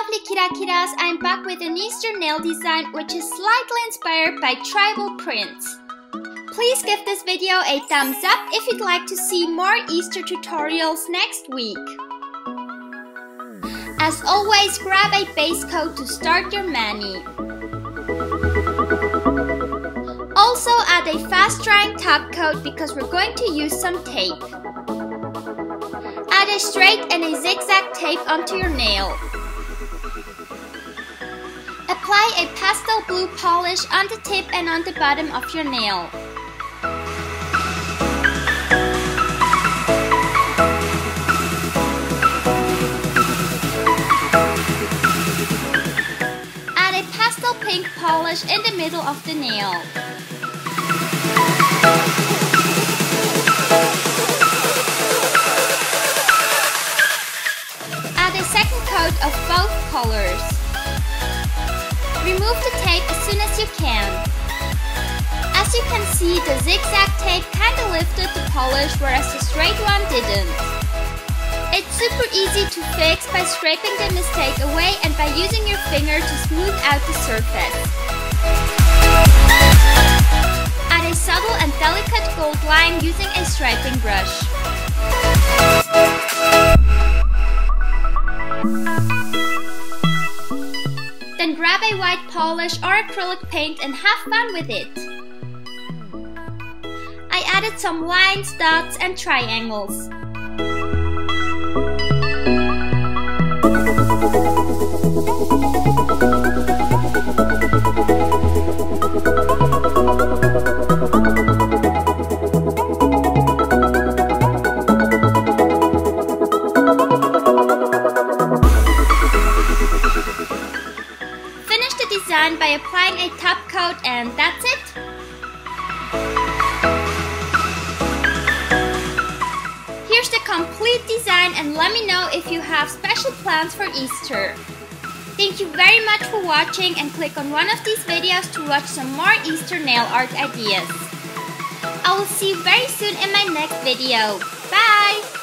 lovely Kirakiras, I'm back with an Eastern nail design which is slightly inspired by tribal prints. Please give this video a thumbs up if you'd like to see more Easter tutorials next week. As always, grab a base coat to start your mani. Also add a fast drying top coat because we're going to use some tape. Add a straight and a zigzag tape onto your nail. Apply a pastel blue polish on the tip and on the bottom of your nail. Add a pastel pink polish in the middle of the nail. Add a second coat of both colors. Remove the tape as soon as you can. As you can see, the zigzag tape kinda lifted the polish, whereas the straight one didn't. It's super easy to fix by scraping the mistake away and by using your finger to smooth out the surface. Add a subtle and delicate gold line using a striping brush. Then grab a white polish or acrylic paint and have fun with it. I added some lines, dots, and triangles. Design by applying a top coat, and that's it! Here's the complete design, and let me know if you have special plans for Easter. Thank you very much for watching, and click on one of these videos to watch some more Easter nail art ideas. I will see you very soon in my next video. Bye!